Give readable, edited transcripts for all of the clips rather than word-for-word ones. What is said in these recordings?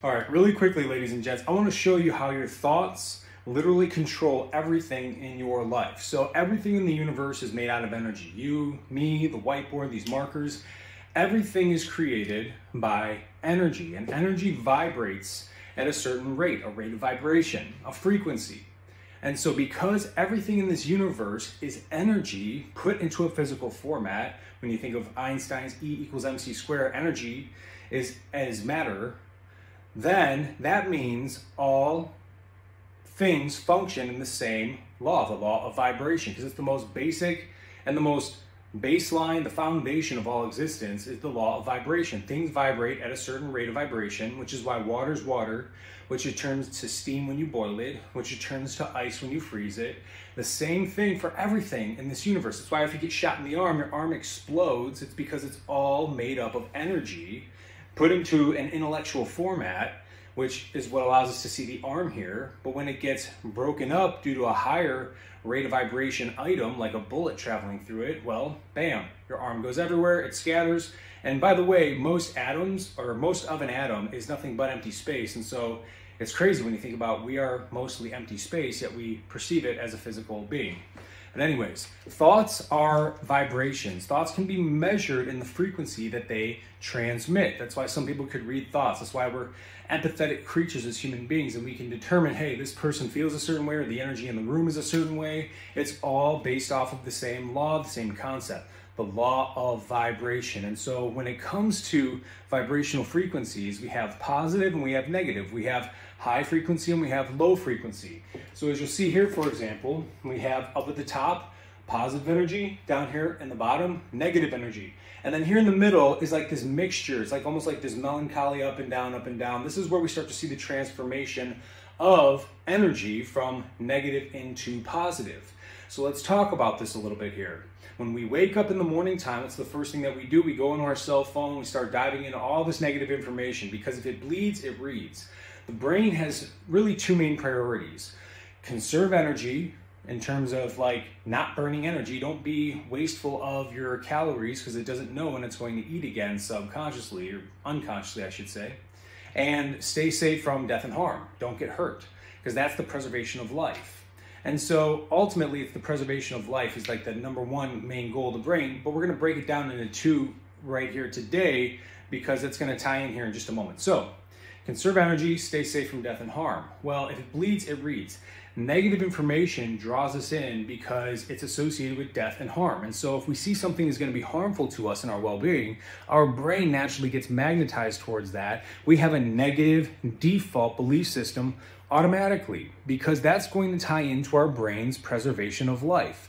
All right, really quickly, ladies and gents, I want to show you how your thoughts literally control everything in your life. So everything in the universe is made out of energy. You, me, the whiteboard, these markers, everything is created by energy, and energy vibrates at a certain rate, a rate of vibration, a frequency. And so because everything in this universe is energy put into a physical format, when you think of Einstein's E=mc², energy is as matter, then that means all things function in the same law, the law of vibration, because it's the most basic and the most baseline, the foundation of all existence is the law of vibration. Things vibrate at a certain rate of vibration, which is why water is water, which it turns to steam when you boil it, which it turns to ice when you freeze it. The same thing for everything in this universe. That's why if you get shot in the arm, your arm explodes. It's because it's all made up of energy put into an intellectual format, which is what allows us to see the arm here. But when it gets broken up due to a higher rate of vibration item, like a bullet traveling through it, well, bam, your arm goes everywhere, it scatters. And by the way, most of an atom is nothing but empty space. And so it's crazy when you think about we are mostly empty space, yet we perceive it as a physical being. But anyways, thoughts are vibrations. Thoughts can be measured in the frequency that they transmit. That's why some people could read thoughts. That's why we're empathetic creatures as human beings, and we can determine, hey, this person feels a certain way, or the energy in the room is a certain way. It's all based off of the same law, the same concept, the law of vibration. And so when it comes to vibrational frequencies, we have positive and we have negative. We have high frequency and we have low frequency. So as you'll see here, for example, we have up at the top, positive energy, down here in the bottom, negative energy. And then here in the middle is like this mixture. It's like almost like this melancholy up and down, up and down. This is where we start to see the transformation of energy from negative into positive. So let's talk about this a little bit here. When we wake up in the morning time, it's the first thing that we do. We go into our cell phone, we start diving into all this negative information, because if it bleeds, it reads. The brain has really two main priorities. Conserve energy in terms of like not burning energy. Don't be wasteful of your calories, because it doesn't know when it's going to eat again subconsciously, or unconsciously, I should say. And stay safe from death and harm. Don't get hurt, because that's the preservation of life. And so ultimately, it's the preservation of life is like the #1 main goal of the brain, but we're going to break it down into two right here today, because it's going to tie in here in just a moment. So conserve energy, stay safe from death and harm. Well, if it bleeds, it reads. Negative information draws us in because it's associated with death and harm. And so if we see something that's going to be harmful to us in our well-being, our brain naturally gets magnetized towards that. We have a negative default belief system automatically, because that's going to tie into our brain's preservation of life.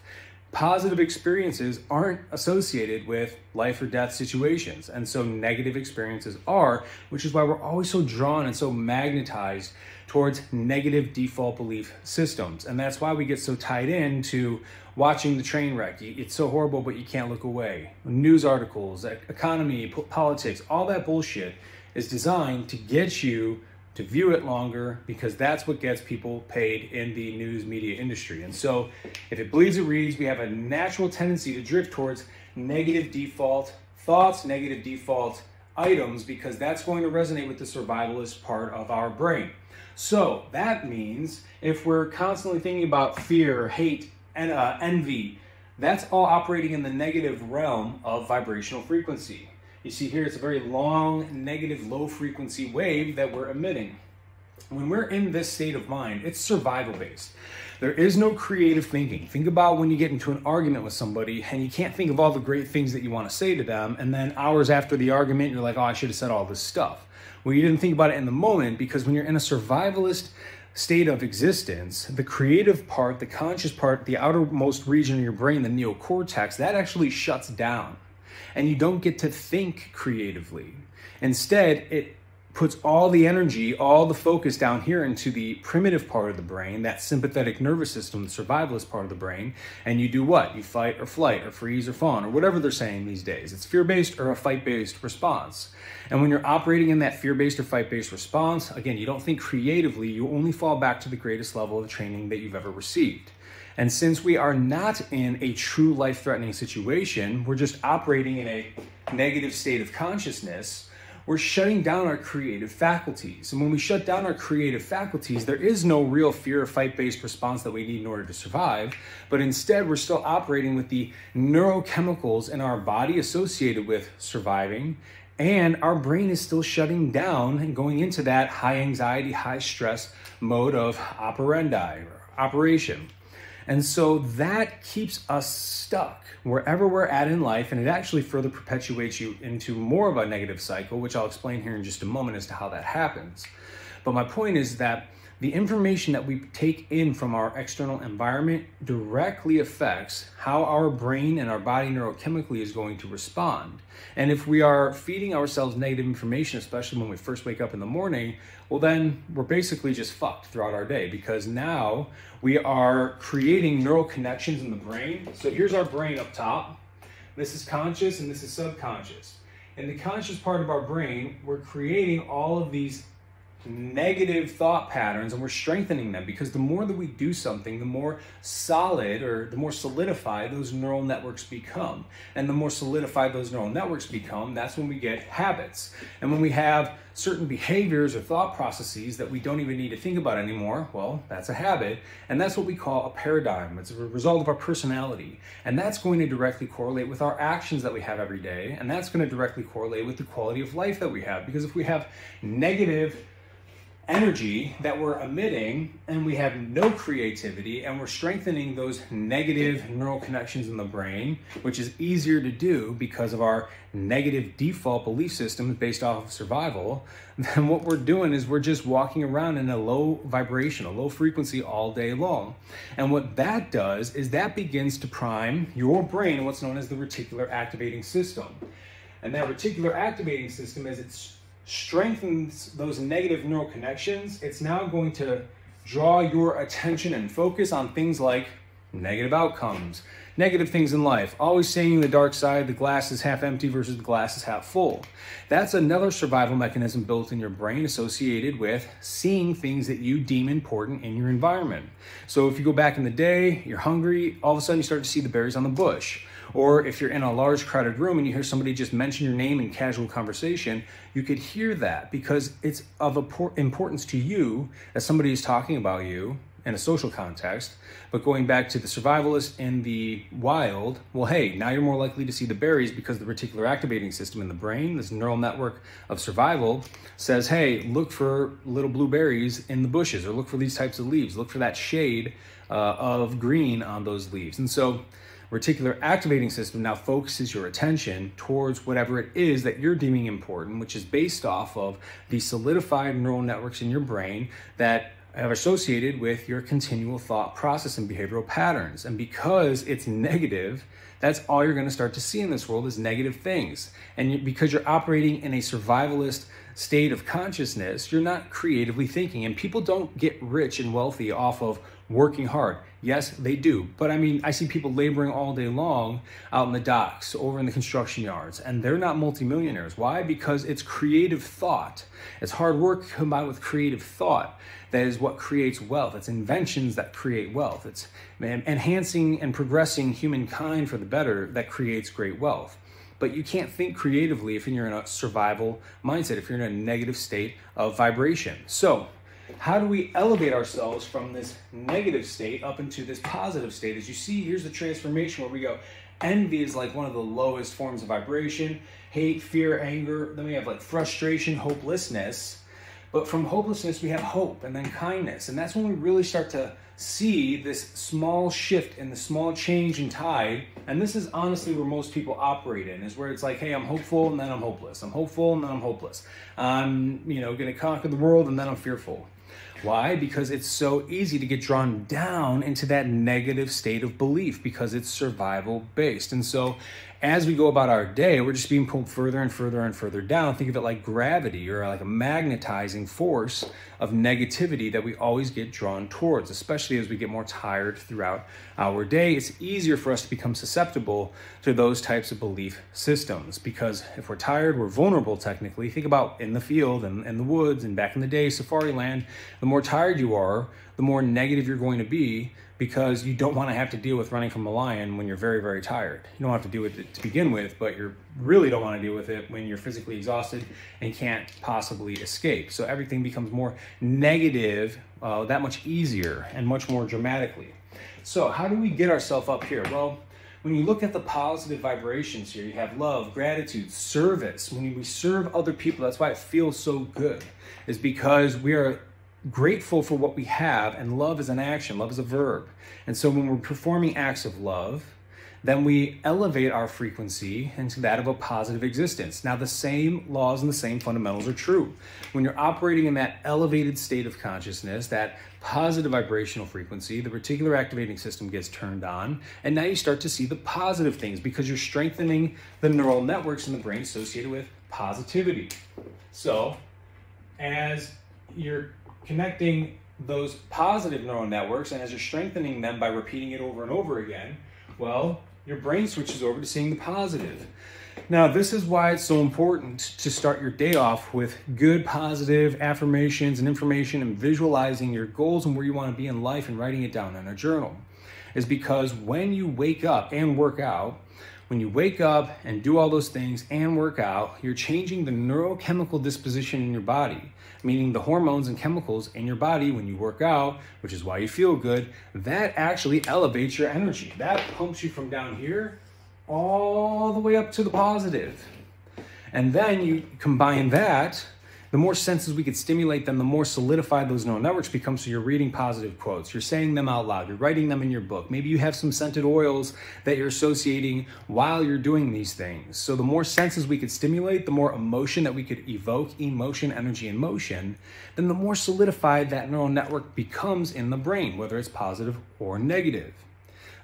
Positive experiences aren't associated with life or death situations, and so negative experiences are, which is why we're always so drawn and so magnetized towards negative default belief systems. And that's why we get so tied in to watching the train wreck. It's so horrible, but you can't look away. News articles, economy, politics, all that bullshit is designed to get you to view it longer, because that's what gets people paid in the news media industry. And so if it bleeds, it reads. We have a natural tendency to drift towards negative default thoughts, negative default items, because that's going to resonate with the survivalist part of our brain. So that means if we're constantly thinking about fear, hate, and envy, that's all operating in the negative realm of vibrational frequency. You see here, it's a very long, negative, low-frequency wave that we're emitting. When we're in this state of mind, it's survival-based. There is no creative thinking. Think about when you get into an argument with somebody and you can't think of all the great things that you want to say to them, and then hours after the argument, you're like, oh, I should have said all this stuff. Well, you didn't think about it in the moment, because when you're in a survivalist state of existence, the creative part, the conscious part, the outermost region of your brain, the neocortex, that actually shuts down. And you don't get to think creatively. Instead, it puts all the energy, all the focus down here into the primitive part of the brain, that sympathetic nervous system, the survivalist part of the brain, and you do what? You fight or flight or freeze or fawn or whatever they're saying these days. It's fear-based or a fight-based response. And when you're operating in that fear-based or fight-based response, again, you don't think creatively, you only fall back to the greatest level of training that you've ever received. And since we are not in a true life-threatening situation, we're just operating in a negative state of consciousness, we're shutting down our creative faculties. And when we shut down our creative faculties, there is no real fear or fight-based response that we need in order to survive. But instead, we're still operating with the neurochemicals in our body associated with surviving. And our brain is still shutting down and going into that high anxiety, high stress mode of operandi or operation. And so that keeps us stuck wherever we're at in life, and it actually further perpetuates you into more of a negative cycle, which I'll explain here in just a moment as to how that happens. But my point is that the information that we take in from our external environment directly affects how our brain and our body neurochemically is going to respond. And if we are feeding ourselves negative information, especially when we first wake up in the morning, well, then we're basically just fucked throughout our day, because now we are creating neural connections in the brain. So here's our brain up top. This is conscious and this is subconscious. In the conscious part of our brain, we're creating all of these negative thought patterns, and we're strengthening them, because the more that we do something, the more solid or the more solidified those neural networks become. And the more solidified those neural networks become, that's when we get habits. And when we have certain behaviors or thought processes that we don't even need to think about anymore, well, that's a habit. And that's what we call a paradigm. It's a result of our personality. And that's going to directly correlate with our actions that we have every day. And that's going to directly correlate with the quality of life that we have. Because if we have negative energy that we're emitting and we have no creativity, and we're strengthening those negative neural connections in the brain, which is easier to do because of our negative default belief systems based off of survival, then what we're doing is we're just walking around in a low vibration, a low frequency all day long. And what that does is that begins to prime your brain, what's known as the reticular activating system. And that reticular activating system, as it's strengthens those negative neural connections, it's now going to draw your attention and focus on things like negative outcomes, negative things in life, always seeing the dark side, the glass is half empty versus the glass is half full. That's another survival mechanism built in your brain associated with seeing things that you deem important in your environment. So if you go back in the day, you're hungry, all of a sudden you start to see the berries on the bush. Or if you're in a large crowded room and you hear somebody just mention your name in casual conversation, you could hear that because it's of importance to you that somebody is talking about you in a social context. But going back to the survivalist in the wild, well, hey, now you're more likely to see the berries because the reticular activating system in the brain, this neural network of survival, says, hey, look for little blueberries in the bushes, or look for these types of leaves, look for that shade of green on those leaves. And so reticular activating system now focuses your attention towards whatever it is that you're deeming important, which is based off of the solidified neural networks in your brain that are associated with your continual thought process and behavioral patterns. And because it's negative, that's all you're going to start to see in this world is negative things. And because you're operating in a survivalist state of consciousness, you're not creatively thinking. And people don't get rich and wealthy off of working hard. Yes, they do. But I mean, I see people laboring all day long out in the docks, over in the construction yards, and they're not multimillionaires. Why? Because it's creative thought. It's hard work combined with creative thought that is what creates wealth. It's inventions that create wealth. It's enhancing and progressing humankind for the better that creates great wealth. But you can't think creatively if you're in a survival mindset, if you're in a negative state of vibration. So how do we elevate ourselves from this negative state up into this positive state? As you see, here's the transformation where we go. Envy is like one of the lowest forms of vibration. Hate, fear, anger. Then we have like frustration, hopelessness. But from hopelessness, we have hope and then kindness. And that's when we really start to see this small shift and the small change in tide. And this is honestly where most people operate in, is where it's like, hey, I'm hopeful and then I'm hopeless. I'm hopeful and then I'm hopeless. I'm, going to conquer the world and then I'm fearful. Why? Because it's so easy to get drawn down into that negative state of belief because it's survival based. And so as we go about our day, we're just being pulled further and further and further down. Think of it like gravity, or like a magnetizing force of negativity that we always get drawn towards, especially as we get more tired throughout our day. It's easier for us to become susceptible to those types of belief systems, because if we're tired, we're vulnerable technically. Think about in the field and in the woods and back in the day, safari land. The more tired you are, the more negative you're going to be, because you don't want to have to deal with running from a lion when you're very, very tired. You don't have to deal with it to begin with, but you really don't want to deal with it when you're physically exhausted and can't possibly escape. So everything becomes more negative, that much easier and much more dramatically. So how do we get ourselves up here? Well, when you look at the positive vibrations here, you have love, gratitude, service. When we serve other people, that's why it feels so good, is because we are grateful for what we have, and love is an action, love is a verb. And so when we're performing acts of love, then we elevate our frequency into that of a positive existence. Now, the same laws and the same fundamentals are true. When you're operating in that elevated state of consciousness, that positive vibrational frequency, the reticular activating system gets turned on, and now you start to see the positive things because you're strengthening the neural networks in the brain associated with positivity. So as you're connecting those positive neural networks, and as you're strengthening them by repeating it over and over again, well, your brain switches over to seeing the positive. Now, this is why it's so important to start your day off with good positive affirmations and information, and visualizing your goals and where you want to be in life and writing it down in a journal. Is because when you wake up and work out, when you wake up and do all those things and work out, you're changing the neurochemical disposition in your body, meaning the hormones and chemicals in your body when you work out, which is why you feel good. That actually elevates your energy. That pumps you from down here all the way up to the positive. And then you combine that. The more senses we could stimulate them, the more solidified those neural networks become. So you're reading positive quotes, you're saying them out loud, you're writing them in your book. Maybe you have some scented oils that you're associating while you're doing these things. So the more senses we could stimulate, the more emotion that we could evoke, emotion, energy, and motion, then the more solidified that neural network becomes in the brain, whether it's positive or negative.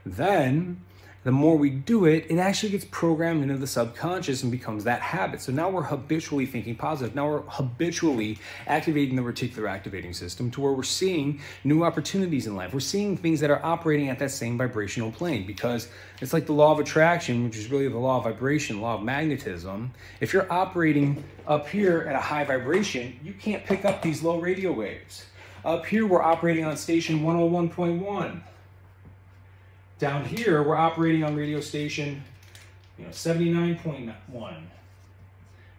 Then the more we do it, it actually gets programmed into the subconscious and becomes that habit. So now we're habitually thinking positive. Now we're habitually activating the reticular activating system to where we're seeing new opportunities in life. We're seeing things that are operating at that same vibrational plane, because it's like the law of attraction, which is really the law of vibration, law of magnetism. If you're operating up here at a high vibration, you can't pick up these low radio waves. Up here, we're operating on station 101.1. Down here, we're operating on radio station 79.1.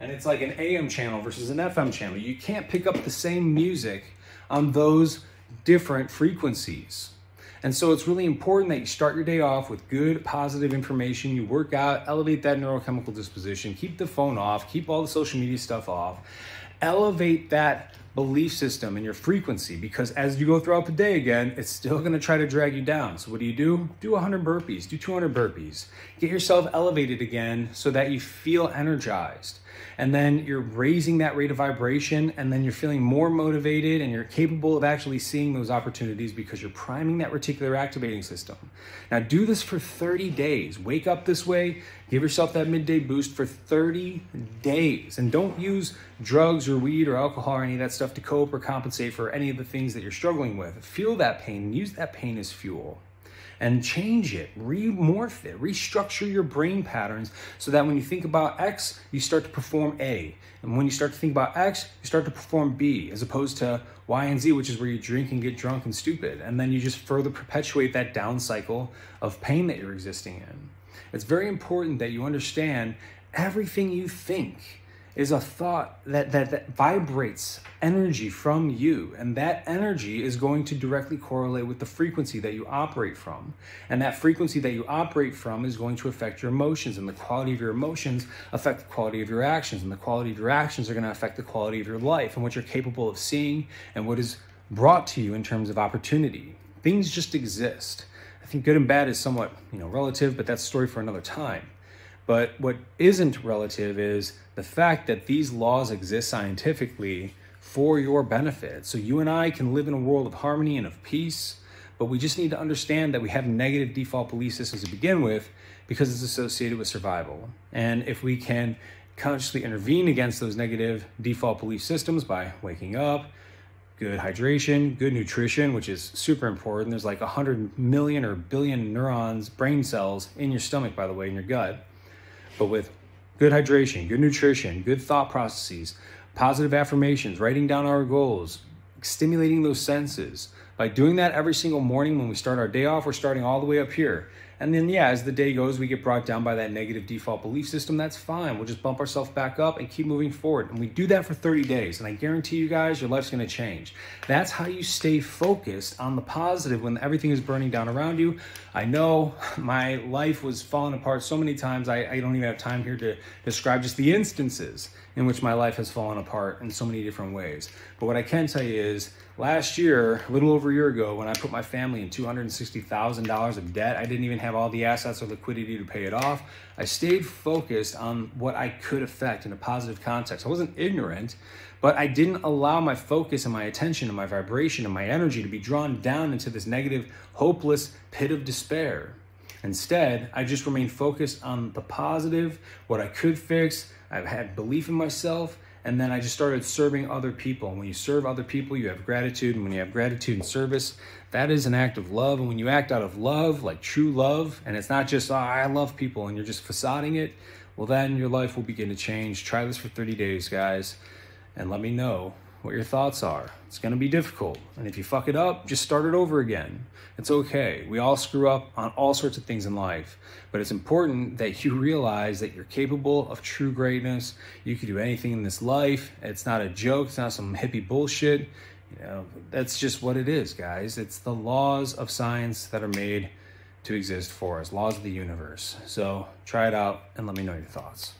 And it's like an AM channel versus an FM channel. You can't pick up the same music on those different frequencies. And so it's really important that you start your day off with good, positive information. You work out, elevate that neurochemical disposition, keep the phone off, keep all the social media stuff off, elevate that belief system and your frequency, because as you go throughout the day again, it's still going to try to drag you down. So what do? Do 100 burpees, do 200 burpees, get yourself elevated again so that you feel energized. And then you're raising that rate of vibration, and then you're feeling more motivated, and you're capable of actually seeing those opportunities because you're priming that reticular activating system. Now do this for 30 days. Wake up this way, give yourself that midday boost for 30 days, and don't use drugs or weed or alcohol or any of that stuff to cope or compensate for any of the things that you're struggling with. Feel that pain, use that pain as fuel, and change it, remorph it, restructure your brain patterns so that when you think about X, you start to perform A. And when you start to think about X, you start to perform B, as opposed to Y and Z, which is where you drink and get drunk and stupid. And then you just further perpetuate that down cycle of pain that you're existing in. It's very important that you understand everything you think is a thought that vibrates energy from you. And that energy is going to directly correlate with the frequency that you operate from. And that frequency that you operate from is going to affect your emotions, and the quality of your emotions affect the quality of your actions, and the quality of your actions are gonna affect the quality of your life and what you're capable of seeing and what is brought to you in terms of opportunity. Things just exist. I think good and bad is somewhat relative, but that's a story for another time. But what isn't relative is the fact that these laws exist scientifically for your benefit. So you and I can live in a world of harmony and of peace, but we just need to understand that we have negative default belief systems to begin with because it's associated with survival. And if we can consciously intervene against those negative default belief systems by waking up, good hydration, good nutrition, which is super important. There's like 100 million or billion neurons, brain cells in your stomach, by the way, in your gut. But with good hydration, good nutrition, good thought processes, positive affirmations, writing down our goals, stimulating those senses. By doing that every single morning when we start our day off, we're starting all the way up here. And then, yeah, as the day goes, we get brought down by that negative default belief system. That's fine. We'll just bump ourselves back up and keep moving forward. And we do that for 30 days. And I guarantee you guys, your life's going to change. That's how you stay focused on the positive when everything is burning down around you. I know my life was falling apart so many times. I don't even have time here to describe just the instances in which my life has fallen apart in so many different ways. But what I can tell you is last year, a little over a year ago, when I put my family in $260,000 of debt, I didn't even have all the assets or liquidity to pay it off. I stayed focused on what I could affect in a positive context. I wasn't ignorant, but I didn't allow my focus and my attention and my vibration and my energy to be drawn down into this negative, hopeless pit of despair. Instead, I just remained focused on the positive, what I could fix. I had belief in myself, and then I just started serving other people. And when you serve other people, you have gratitude. And when you have gratitude and service, that is an act of love. And when you act out of love, like true love, and it's not just, oh, I love people, and you're just facading it, well, then your life will begin to change. Try this for 30 days, guys, and let me know what your thoughts are. It's going to be difficult. And if you fuck it up, just start it over again. It's okay. We all screw up on all sorts of things in life. But it's important that you realize that you're capable of true greatness. You can do anything in this life. It's not a joke. It's not some hippie bullshit. You know, that's just what it is, guys. It's the laws of science that are made to exist for us, laws of the universe. So try it out and let me know your thoughts.